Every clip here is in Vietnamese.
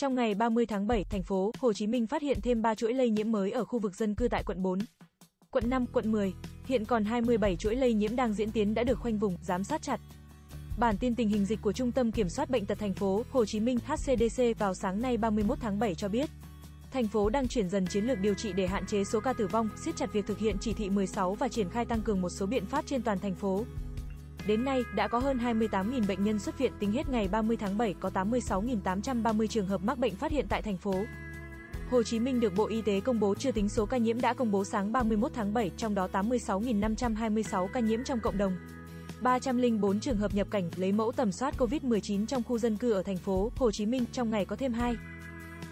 Trong ngày 30 tháng 7, thành phố Hồ Chí Minh phát hiện thêm 3 chuỗi lây nhiễm mới ở khu vực dân cư tại quận 4, quận 5, quận 10. Hiện còn 27 chuỗi lây nhiễm đang diễn tiến đã được khoanh vùng, giám sát chặt. Bản tin tình hình dịch của Trung tâm Kiểm soát Bệnh tật thành phố Hồ Chí Minh HCDC vào sáng nay 31 tháng 7 cho biết, thành phố đang chuyển dần chiến lược điều trị để hạn chế số ca tử vong, siết chặt việc thực hiện chỉ thị 16 và triển khai tăng cường một số biện pháp trên toàn thành phố. Đến nay, đã có hơn 28.000 bệnh nhân xuất viện, tính hết ngày 30 tháng 7 có 86.830 trường hợp mắc bệnh phát hiện tại thành phố Hồ Chí Minh được Bộ Y tế công bố, chưa tính số ca nhiễm đã công bố sáng 31 tháng 7, trong đó 86.526 ca nhiễm trong cộng đồng. 304 trường hợp nhập cảnh lấy mẫu tầm soát COVID-19 trong khu dân cư ở thành phố Hồ Chí Minh, trong ngày có thêm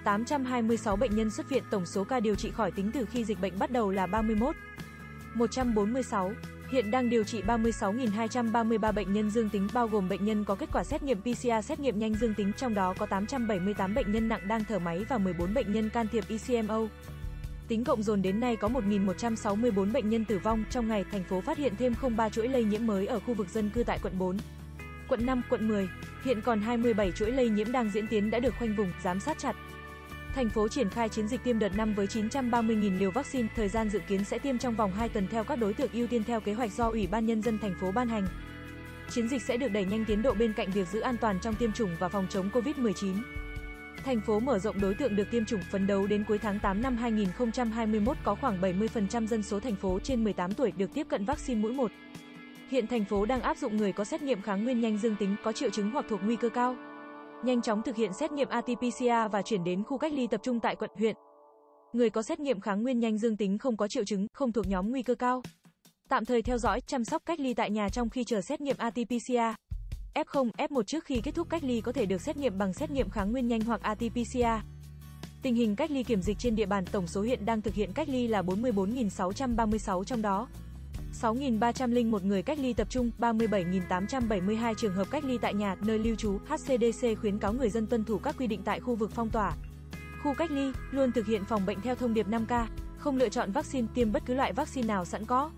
2.826 bệnh nhân xuất viện, tổng số ca điều trị khỏi tính từ khi dịch bệnh bắt đầu là 31.146. Hiện đang điều trị 36.233 bệnh nhân dương tính, bao gồm bệnh nhân có kết quả xét nghiệm PCR, xét nghiệm nhanh dương tính, trong đó có 878 bệnh nhân nặng đang thở máy và 14 bệnh nhân can thiệp ECMO. Tính cộng dồn đến nay có 1.164 bệnh nhân tử vong. Trong ngày, thành phố phát hiện thêm 03 chuỗi lây nhiễm mới ở khu vực dân cư tại quận 4, quận 5, quận 10. Hiện còn 27 chuỗi lây nhiễm đang diễn tiến đã được khoanh vùng, giám sát chặt. Thành phố triển khai chiến dịch tiêm đợt 5 với 930.000 liều vaccine, thời gian dự kiến sẽ tiêm trong vòng 2 tuần theo các đối tượng ưu tiên theo kế hoạch do Ủy ban Nhân dân thành phố ban hành. Chiến dịch sẽ được đẩy nhanh tiến độ bên cạnh việc giữ an toàn trong tiêm chủng và phòng chống COVID-19. Thành phố mở rộng đối tượng được tiêm chủng, phấn đấu đến cuối tháng 8 năm 2021 có khoảng 70% dân số thành phố trên 18 tuổi được tiếp cận vaccine mũi 1. Hiện thành phố đang áp dụng người có xét nghiệm kháng nguyên nhanh dương tính, có triệu chứng hoặc thuộc nguy cơ cao, nhanh chóng thực hiện xét nghiệm RT-PCR và chuyển đến khu cách ly tập trung tại quận, huyện. Người có xét nghiệm kháng nguyên nhanh dương tính không có triệu chứng, không thuộc nhóm nguy cơ cao, tạm thời theo dõi, chăm sóc, cách ly tại nhà trong khi chờ xét nghiệm RT-PCR. F0-F1 trước khi kết thúc cách ly có thể được xét nghiệm bằng xét nghiệm kháng nguyên nhanh hoặc RT-PCR. Tình hình cách ly kiểm dịch trên địa bàn, tổng số hiện đang thực hiện cách ly là 44.636, trong đó 6.301 người cách ly tập trung, 37.872 trường hợp cách ly tại nhà, nơi lưu trú. HCDC khuyến cáo người dân tuân thủ các quy định tại khu vực phong tỏa, khu cách ly, luôn thực hiện phòng bệnh theo thông điệp 5K, không lựa chọn vaccine, tiêm bất cứ loại vaccine nào sẵn có.